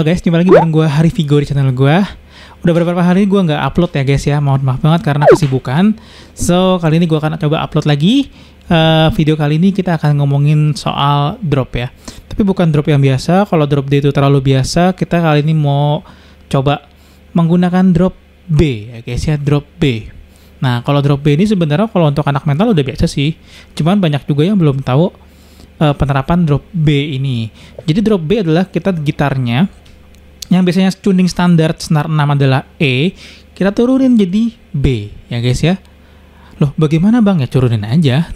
Halo guys, jumpa lagi bareng gue Harry Veego di channel gue. Udah beberapa hari gue nggak upload ya guys ya, mohon maaf banget karena kesibukan. So, kali ini gue akan coba upload lagi. Video kali ini kita akan ngomongin soal drop ya. Tapi bukan drop yang biasa, kalau drop D itu terlalu biasa. Kita kali ini mau coba menggunakan drop B ya guys ya, drop B. Nah, kalau drop B ini sebenarnya kalau untuk anak mental udah biasa sih. Cuman banyak juga yang belum tahu penerapan drop B ini. Jadi drop B adalah kita gitarnya yang biasanya tuning standar senar 6 adalah E, kita turunin jadi B, ya guys ya. Loh, bagaimana bang? Ya turunin aja.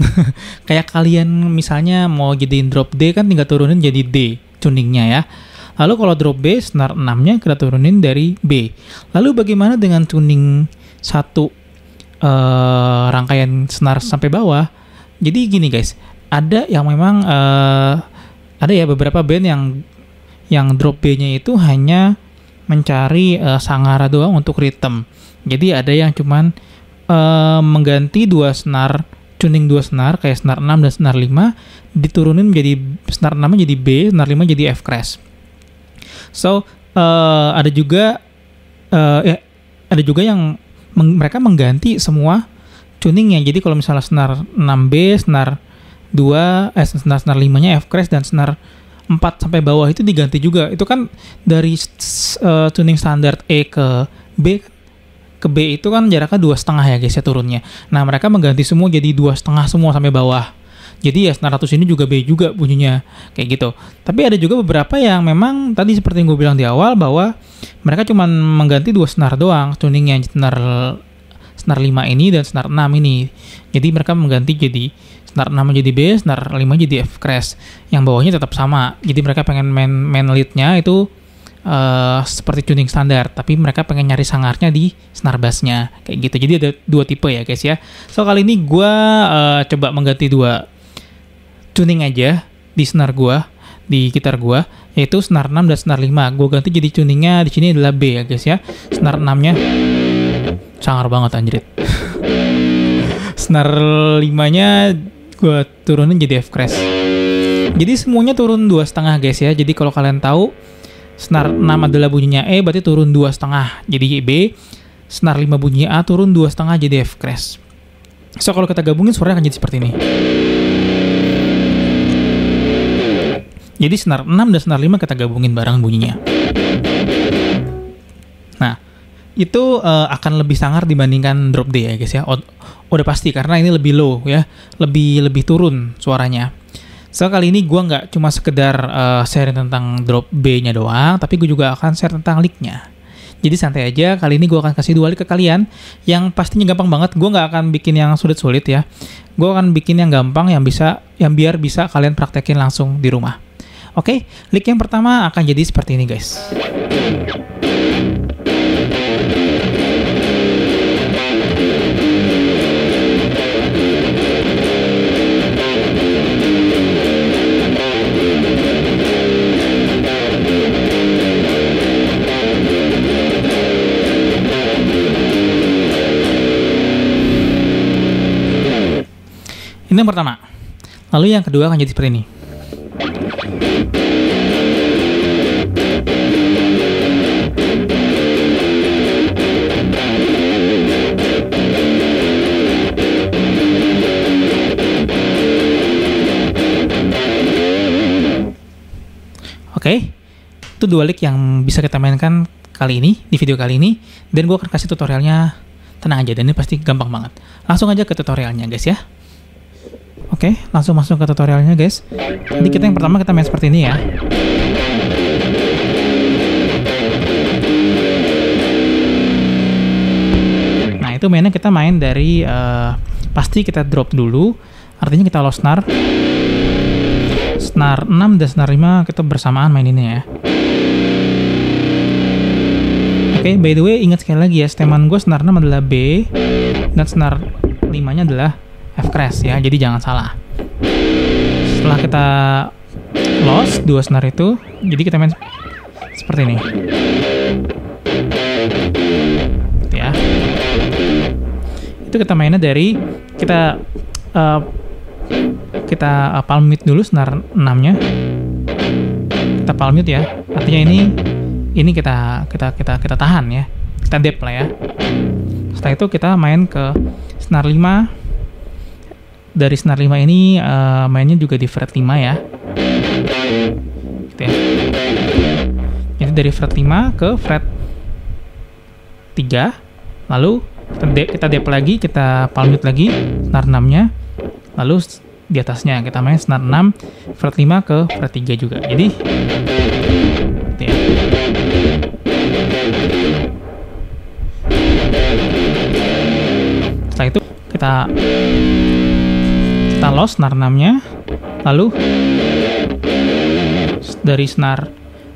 Kayak kalian misalnya mau jadiin drop D kan tinggal turunin jadi D tuningnya ya. Lalu kalau drop B, senar 6-nya kita turunin dari B. Lalu bagaimana dengan tuning satu rangkaian senar sampai bawah? Jadi gini guys, ada yang memang ada ya beberapa band yang drop B-nya itu hanya mencari sangara doang untuk rhythm. Jadi ada yang cuman mengganti tuning dua senar kayak senar 6 dan senar 5 diturunin menjadi senar 6 jadi B, senar 5 jadi F crash. So, ada juga yang mereka mengganti semua tuningnya. Jadi kalau misalnya senar 6B, senar 5-nya F crash dan senar 4 sampai bawah itu diganti juga. Itu kan dari tuning standar E ke B itu kan jaraknya 2,5 ya guys ya turunnya. Nah, mereka mengganti semua jadi 2,5 semua sampai bawah. Jadi ya senar 100 ini juga B juga bunyinya kayak gitu. Tapi ada juga beberapa yang memang tadi seperti yang gue bilang di awal bahwa mereka cuma mengganti 2 senar doang tuningnya, senar 5 ini dan senar 6 ini. Jadi mereka mengganti jadi senar 6 jadi B, senar 5 jadi F crash. Yang bawahnya tetap sama. Jadi mereka pengen main lead-nya itu seperti tuning standar, tapi mereka pengen nyari sangarnya di senar bass-nya kayak gitu. Jadi ada dua tipe ya guys ya. So kali ini gue coba mengganti dua tuning aja di senar gue, di gitar gue, yaitu senar 6 dan senar 5. Gue ganti jadi tuningnya di sini adalah B ya guys ya. Senar 6-nya sangar banget anjrit. Senar 5-nya gue turunin jadi F crash. Jadi semuanya turun 2,5 guys ya. Jadi kalau kalian tahu senar 6 adalah bunyinya E, berarti turun 2,5 jadi B. Senar 5 bunyinya A, turun 2,5 jadi F crash. So kalau kita gabungin suaranya akan jadi seperti ini. Jadi senar 6 dan senar 5 kita gabungin bareng bunyinya. Nah, itu akan lebih sangar dibandingkan drop D ya guys ya. Udah pasti karena ini lebih low ya, lebih turun suaranya. So kali ini gue nggak cuma sekedar share tentang drop B-nya doang, tapi gue juga akan share tentang lick-nya. Jadi santai aja, kali ini gue akan kasih dua lick ke kalian, yang pastinya gampang banget. Gue nggak akan bikin yang sulit-sulit ya. Gue akan bikin yang gampang, yang biar bisa kalian praktekin langsung di rumah. Oke, lick yang pertama akan jadi seperti ini guys. Ini yang pertama. Lalu yang kedua akan jadi seperti ini. Oke, itu dua lick yang bisa kita mainkan kali ini, di video kali ini. Dan gue akan kasih tutorialnya, tenang aja, dan ini pasti gampang banget. Langsung aja ke tutorialnya guys ya. Oke, langsung masuk ke tutorialnya guys. Jadi kita yang pertama kita main seperti ini ya. Nah itu mainnya kita main dari pasti kita drop dulu. Artinya kita lost senar. Senar 6 dan senar 5 kita bersamaan maininnya ya. Oke, by the way ingat sekali lagi ya, steman gue senar 6 adalah B dan senar 5-nya adalah F crash ya, jadi jangan salah. Setelah kita lost dua senar itu, jadi kita main seperti ini. Gitu ya. Itu kita mainnya dari kita palm mute dulu senar 6-nya. Kita palm mute ya. Artinya ini ini kita tahan ya, kita dep lah ya. Setelah itu kita main ke senar 5. Dari senar 5 ini mainnya juga di fret 5 ya. Gitu ya. Jadi dari fret 5 ke fret 3, lalu kita dep lagi, kita palm mute lagi senar 6-nya, lalu di atasnya kita main senar 6 fret 5 ke fret 3 juga. Jadi gitu ya. Setelah itu kita lost senar 6-nya, lalu dari senar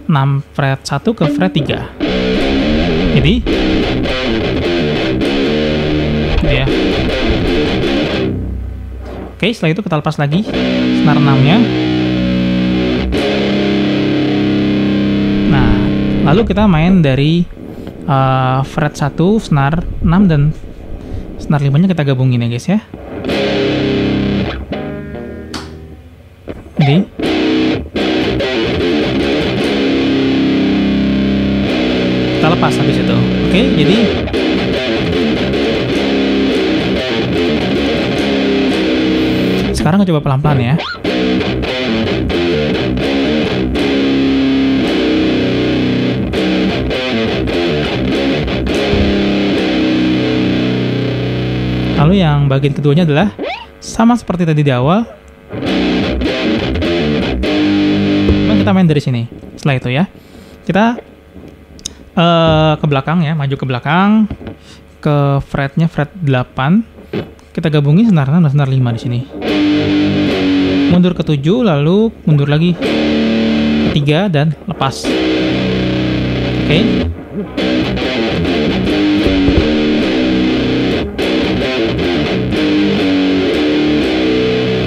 6 fret 1 ke fret 3. Jadi gitu ya. Oke, setelah itu kita lepas lagi senar 6-nya. Nah, lalu kita main dari fret 1, senar 6, dan senar 5-nya kita gabungin ya guys ya. Jadi, kita lepas habis itu. Oke, jadi sekarang coba pelan-pelan ya. Lalu yang bagian keduanya adalah sama seperti tadi di awal. Nah, kita main dari sini. Setelah itu ya, kita ke belakang ya, maju ke belakang ke fretnya fret 8. Kita gabungin senar 6 dan senar 5 di sini. Mundur ke 7, lalu mundur lagi ke 3 dan lepas. Oke.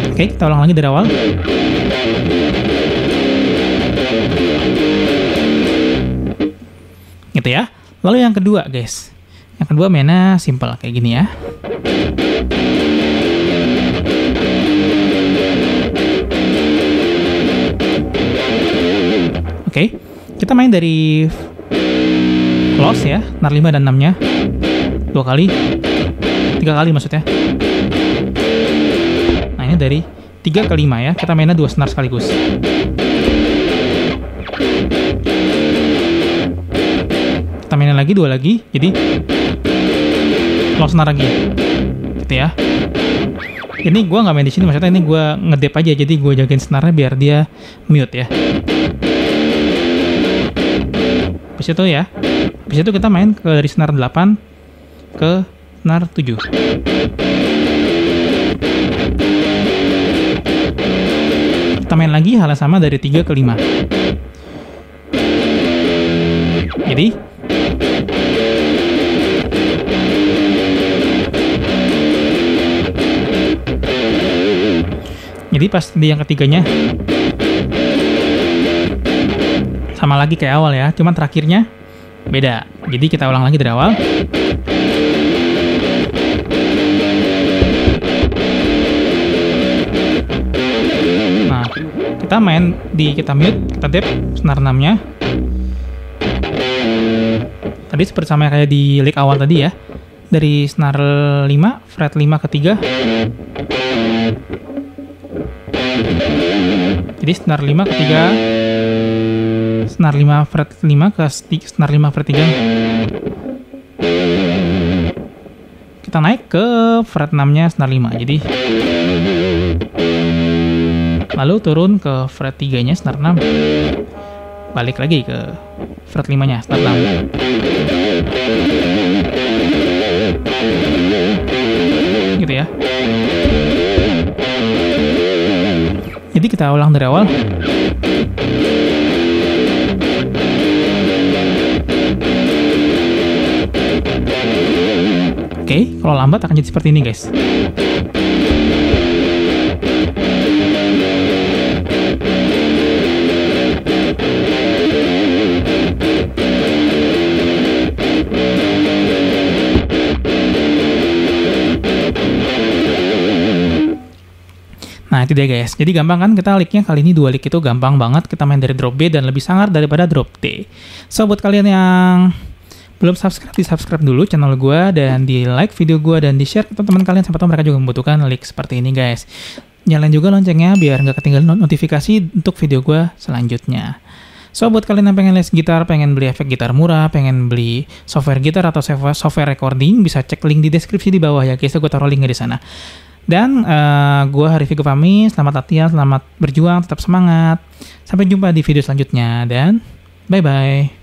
Oke, kita ulang lagi dari awal. Gitu ya. Lalu yang kedua, guys. Yang kedua mainnya simple kayak gini ya. Oke, kita main dari close ya, senar 5 dan 6-nya. 3 kali maksudnya. Nah, ini dari 3 ke 5 ya, kita mainnya 2 senar sekaligus. Kita mainin lagi 2 lagi, jadi close senar lagi. Gitu ya. Ini gue nggak main di sini, maksudnya ini gue ngedep aja, jadi gue jagain senarnya biar dia mute ya. Habis itu ya, habis itu kita main ke dari senar 8 ke senar 7. Kita main lagi hal yang sama dari 3 ke 5. Jadi pas di yang ketiganya sama lagi kayak awal ya, cuman terakhirnya beda. Jadi kita ulang lagi dari awal. Nah, kita main di kita mute, kita dep senar 6-nya. Tadi seperti sama kayak di lick awal tadi ya. Dari senar 5 fret 5 ke 3. Jadi senar 5 ke 3. Senar 5 fret 5 ke senar 5 fret 3. Kita naik ke fret 6-nya senar 5. Jadi lalu turun ke fret 3-nya senar 6. Balik lagi ke fret 5-nya senar 6. Gitu ya. Jadi kita ulang dari awal. Oke, kalau lambat akan jadi seperti ini guys. Nah itu dia guys, jadi gampang kan kita licknya kali ini 2 lick itu gampang banget, kita main dari drop B dan lebih sangar daripada drop D. So buat kalian yang belum subscribe, di-subscribe dulu channel gue dan di-like video gue dan di-share ke teman-teman kalian siapa tahu mereka juga membutuhkan lick seperti ini guys. Nyalain juga loncengnya biar nggak ketinggalan notifikasi untuk video gue selanjutnya. So, buat kalian yang pengen les gitar, pengen beli efek gitar murah, pengen beli software gitar atau software recording, bisa cek link di deskripsi di bawah ya guys, gue taruh linknya di sana. Dan gue Harry Veego pamit, selamat latihan, selamat berjuang, tetap semangat. Sampai jumpa di video selanjutnya dan bye-bye.